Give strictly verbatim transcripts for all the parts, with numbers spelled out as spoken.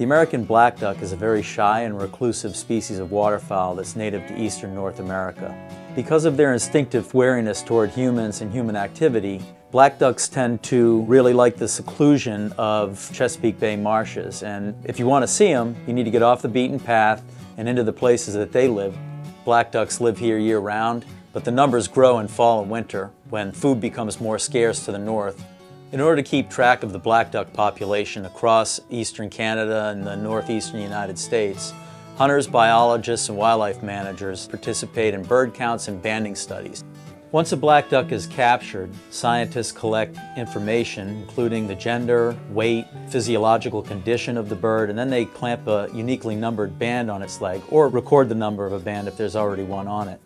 The American black duck is a very shy and reclusive species of waterfowl that's native to eastern North America. Because of their instinctive wariness toward humans and human activity, black ducks tend to really like the seclusion of Chesapeake Bay marshes, and if you want to see them, you need to get off the beaten path and into the places that they live. Black ducks live here year-round, but the numbers grow in fall and winter when food becomes more scarce to the north. In order to keep track of the black duck population across eastern Canada and the northeastern United States, hunters, biologists, and wildlife managers participate in bird counts and banding studies. Once a black duck is captured, scientists collect information including the gender, weight, physiological condition of the bird, and then they clamp a uniquely numbered band on its leg or record the number of a band if there's already one on it.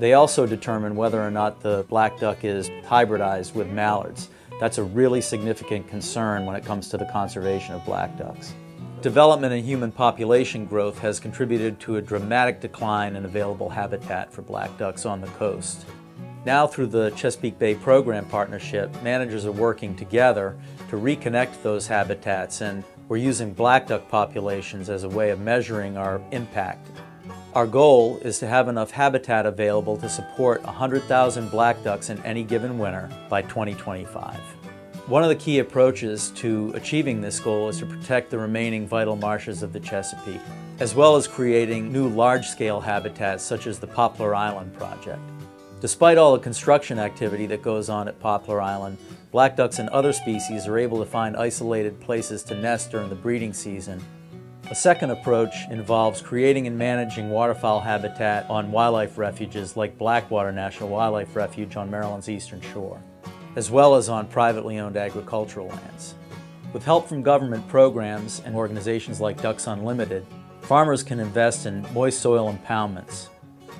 They also determine whether or not the black duck is hybridized with mallards. That's a really significant concern when it comes to the conservation of black ducks. Development in human population growth has contributed to a dramatic decline in available habitat for black ducks on the coast. Now, through the Chesapeake Bay Program Partnership, managers are working together to reconnect those habitats, and we're using black duck populations as a way of measuring our impact. Our goal is to have enough habitat available to support one hundred thousand black ducks in any given winter by twenty twenty-five. One of the key approaches to achieving this goal is to protect the remaining vital marshes of the Chesapeake, as well as creating new large-scale habitats such as the Poplar Island project. Despite all the construction activity that goes on at Poplar Island, black ducks and other species are able to find isolated places to nest during the breeding season. A second approach involves creating and managing waterfowl habitat on wildlife refuges like Blackwater National Wildlife Refuge on Maryland's eastern shore, as well as on privately owned agricultural lands. With help from government programs and organizations like Ducks Unlimited, farmers can invest in moist soil impoundments.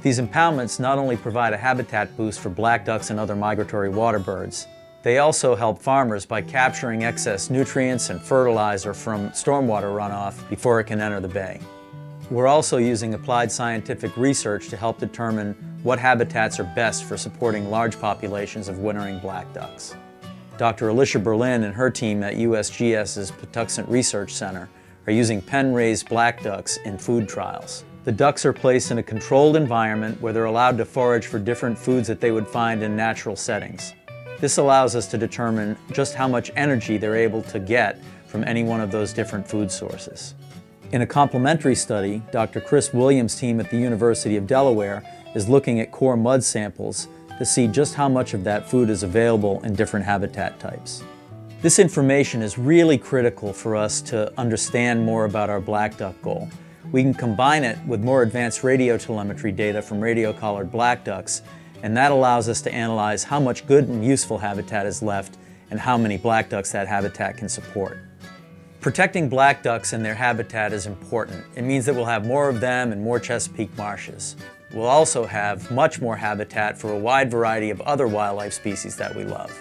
These impoundments not only provide a habitat boost for black ducks and other migratory waterbirds, they also help farmers by capturing excess nutrients and fertilizer from stormwater runoff before it can enter the bay. We're also using applied scientific research to help determine what habitats are best for supporting large populations of wintering black ducks. Doctor Alicia Berlin and her team at U S G S's Patuxent Research Center are using pen-raised black ducks in food trials. The ducks are placed in a controlled environment where they're allowed to forage for different foods that they would find in natural settings. This allows us to determine just how much energy they're able to get from any one of those different food sources. In a complementary study, Doctor Chris Williams' team at the University of Delaware is looking at core mud samples to see just how much of that food is available in different habitat types. This information is really critical for us to understand more about our black duck goal. We can combine it with more advanced radio telemetry data from radio-collared black ducks, and that allows us to analyze how much good and useful habitat is left and how many black ducks that habitat can support. Protecting black ducks and their habitat is important. It means that we'll have more of them and more Chesapeake marshes. We'll also have much more habitat for a wide variety of other wildlife species that we love.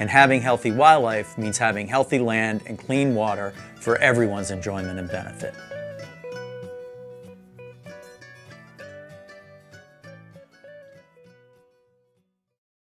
And having healthy wildlife means having healthy land and clean water for everyone's enjoyment and benefit.